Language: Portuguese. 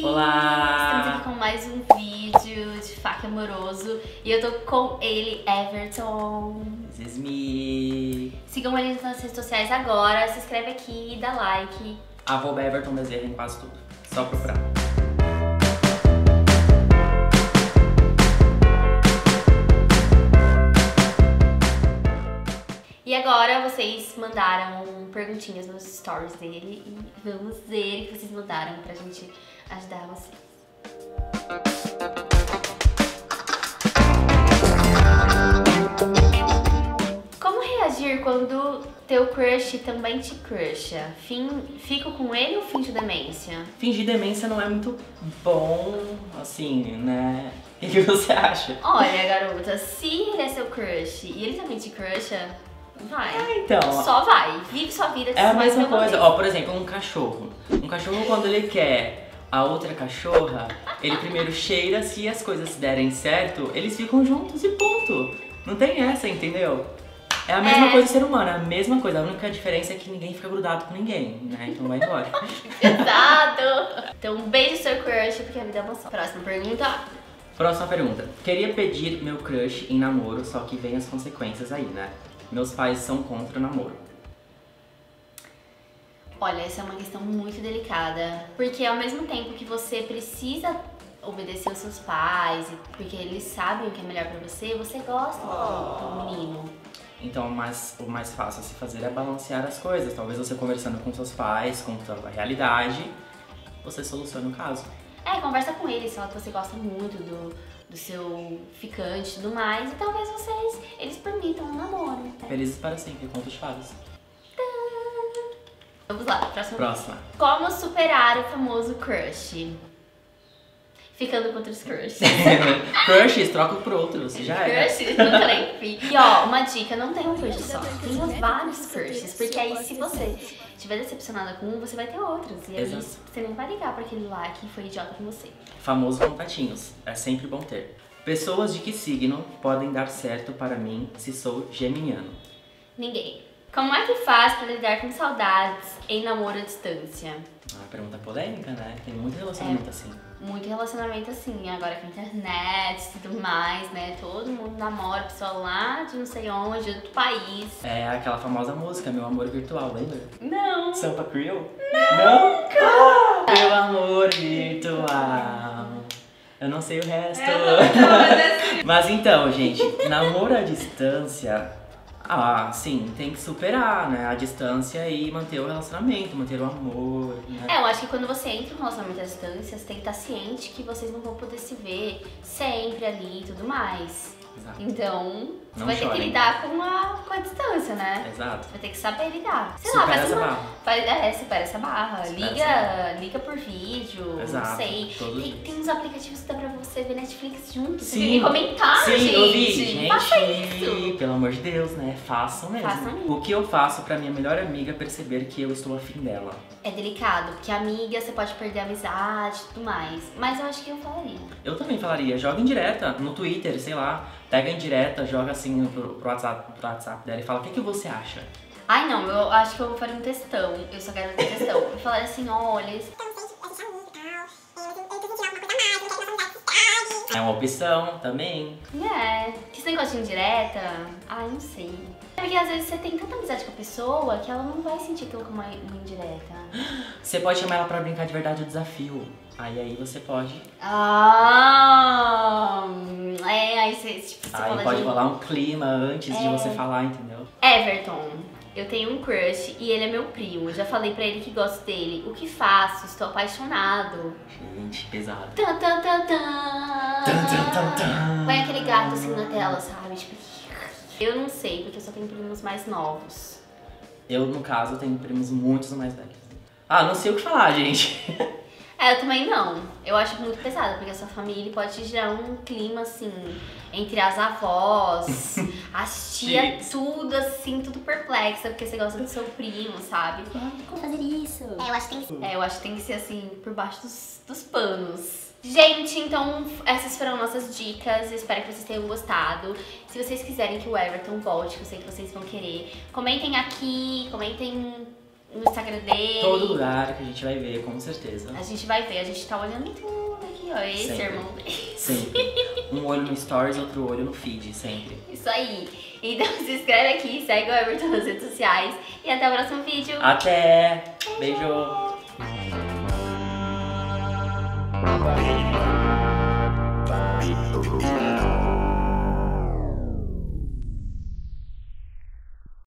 gente! Olá! Estamos aqui com mais um vídeo de Faca Amoroso e eu tô com ele, Everton. Zesmi! Sigam ele nas redes sociais agora, se inscreve aqui e dá like. Arroba Everton Bezerra em quase tudo, só procurar. E agora vocês mandaram perguntinhas nos stories dele e vamos ver o que vocês mandaram pra gente ajudar vocês. Como reagir quando teu crush também te crusha? Fico com ele ou finge demência? Fingir demência não é muito bom, assim, né? O que você acha? Olha, garota, se ele é seu crush e ele também te crusha, vai. É, então. Só vai. Vive sua vida. É a mesma coisa. Ó, por exemplo, um cachorro. Um cachorro, quando ele quer a outra cachorra, ele primeiro cheira. Se as coisas se derem certo, eles ficam juntos e ponto. Não tem essa, entendeu? É a mesma coisa do ser humano, é a mesma coisa. A única diferença é que ninguém fica grudado com ninguém, né? Então vai embora. Exato. Então um beijo seu crush, porque a vida é emoção. Próxima pergunta. Próxima pergunta. Queria pedir meu crush em namoro, só que vem as consequências aí, né? Meus pais são contra o namoro. Olha, essa é uma questão muito delicada, porque ao mesmo tempo que você precisa obedecer aos seus pais, porque eles sabem o que é melhor pra você, você gosta do menino. Então, o mais fácil a se fazer é balancear as coisas. Talvez você conversando com seus pais, contando a realidade, você soluciona o caso. É, conversa com eles, fala que você gosta muito do seu ficante e tudo mais, e talvez eles permitam um namoro. Até. Felizes para sempre, contos de fadas. Vamos lá, próxima. Como superar o famoso crush? Ficando com outros crushes. Crushes, troca por outros, já é. Crushes, nunca nem fica. E ó, uma dica, não tenha um crush só, tenha vários crushes, porque aí se você estiver decepcionada com um, você vai ter outros. E aí você nem vai ligar pra aquele lá que foi idiota com você. Famosos contatinhos, é sempre bom ter. Pessoas de que signo podem dar certo para mim se sou geminiano? Ninguém. Como é que faz pra lidar com saudades em namoro à distância? Uma pergunta polêmica, né? Tem muito relacionamento assim. Muito relacionamento assim, agora com a internet e tudo mais, né? Todo mundo namora, pessoal lá de não sei onde, de outro país. É aquela famosa música, Meu Amor Virtual, lembra? Não! Sampa Creole? Não! Nunca! Meu Amor Virtual. Eu não sei o resto. Mas então, gente, namoro à distância... Ah, sim, tem que superar, né, a distância e manter o relacionamento, manter o amor, né? É, eu acho que quando você entra em um relacionamento à distância, você tem que estar ciente que vocês não vão poder se ver sempre ali e tudo mais. Exato. Então, você não vai ter que lidar com a distância, né? Exato. Você vai ter que saber lidar. Sei lá, faz uma... supera essa barra. Liga por vídeo, exato, não sei. Tem uns aplicativos que dá pra você ver Netflix junto. Sim. Você tem que comentar, sim, gente. Eu vi, gente. Faça isso. Pelo amor de Deus, né? Façam mesmo. O que eu faço pra minha melhor amiga perceber que eu estou afim dela? É delicado, porque amiga, você pode perder a amizade e tudo mais. Mas eu acho que eu falaria. Eu também falaria. Joga em direta, no Twitter, sei lá. Pega em direta, joga assim pro WhatsApp dela e fala, o que você acha? Ai não, eu acho que eu vou fazer um textão, eu só quero fazer um textão. E falar assim, olha... É uma opção também. É, que esse negócio de indireta, ai não sei. Porque às vezes você tem tanta amizade com a pessoa que ela não vai sentir aquilo como uma indireta. Você pode chamar ela pra brincar de verdade o desafio. Aí você pode... Ah! É, aí você, tipo, você aí pode rolar um clima antes de você falar, entendeu? Everton, eu tenho um crush e ele é meu primo. Já falei pra ele que gosto dele. O que faço? Estou apaixonado. Gente, pesado. Tan, tan, tan, tan. Tan, tan, tan, tan. Põe aquele gato assim na tela, sabe? Tipo... Eu não sei, porque eu só tenho primos mais novos. Eu, no caso, tenho primos muito mais velhos. Ah, não sei o que falar, gente. É, eu também não. Eu acho muito pesado, porque a sua família pode gerar um clima, assim, entre as avós, as tias, tudo assim, tudo perplexa, porque você gosta do seu primo, sabe? Como fazer isso? Eu acho que tem que ser, assim, por baixo dos panos. Gente, então essas foram nossas dicas, eu espero que vocês tenham gostado. Se vocês quiserem que o Everton volte, que eu sei que vocês vão querer, comentem aqui, comentem no Instagram dele. Todo lugar que a gente vai ver, com certeza. A gente vai ver, a gente tá olhando tudo aqui, ó. Esse sempre. Irmão dele. Sempre. Um olho no Stories, outro olho no feed, sempre. Isso aí. Então se inscreve aqui, segue o Everton nas redes sociais. E até o próximo vídeo. Até! Beijo! Beijo.